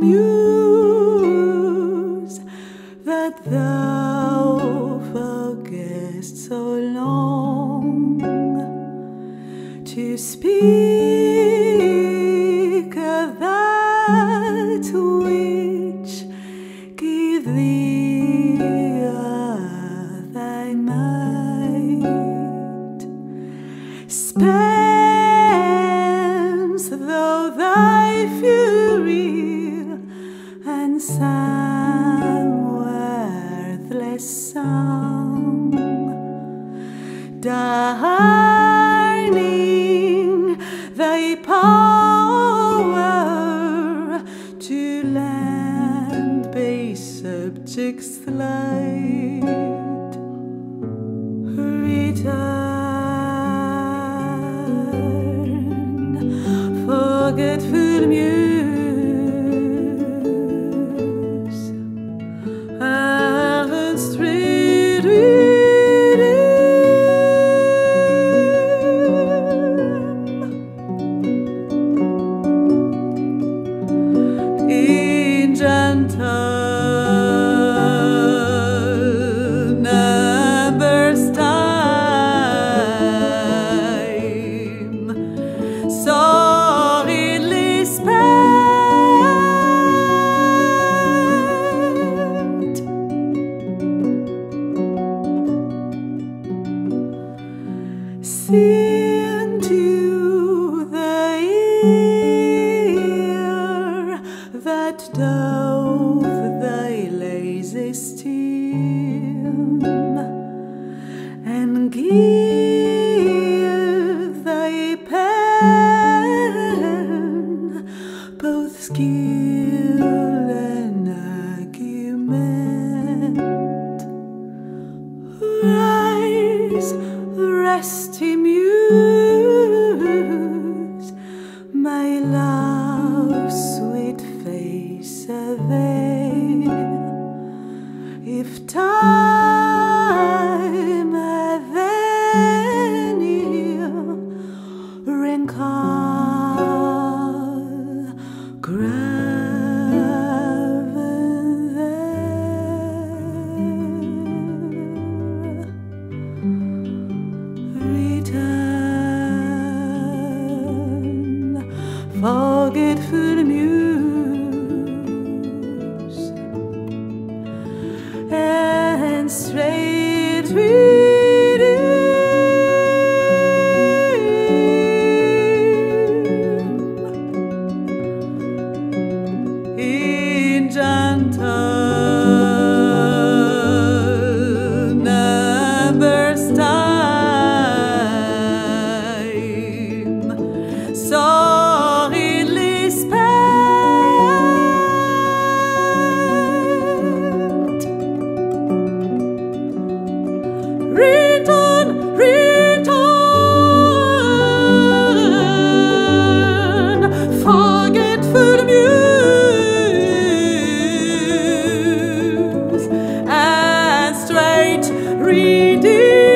muse that thou forgetst so long to speak of that which gave thee thy might. Spends though thy fury and some worthless song, darning thy power to land-based subjects light. Return, forgetful muse, sing to the ear that doth thy lazy steam, and give thy pen both skill and argument. Rise, resty muse, my love's sweet face survey. If time hath any rancor, graven there. Return, forgetful muse, and straight redeem in gentle numbers time. Sorely spent. Return, return, forgetful muse, and straight redeem.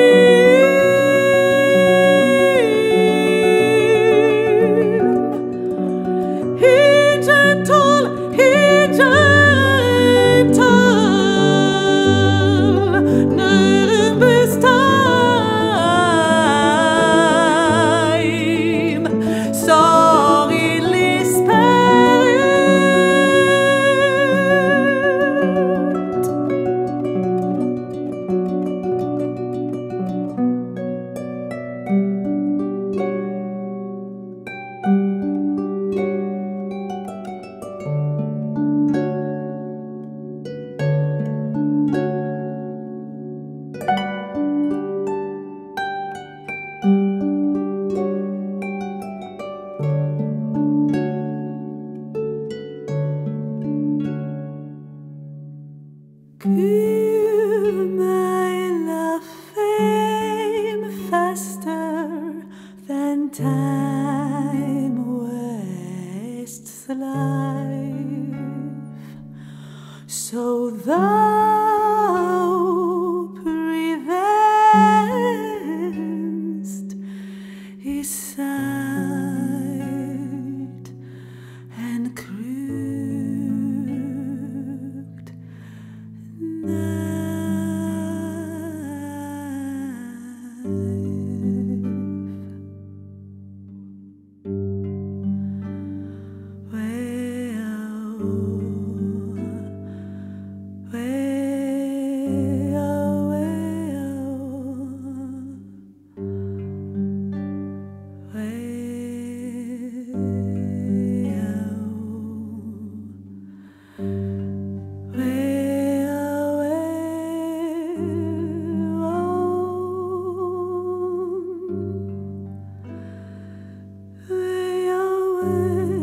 Give my love fame faster than time wastes life, so thou prevenst his sight and cruel. away.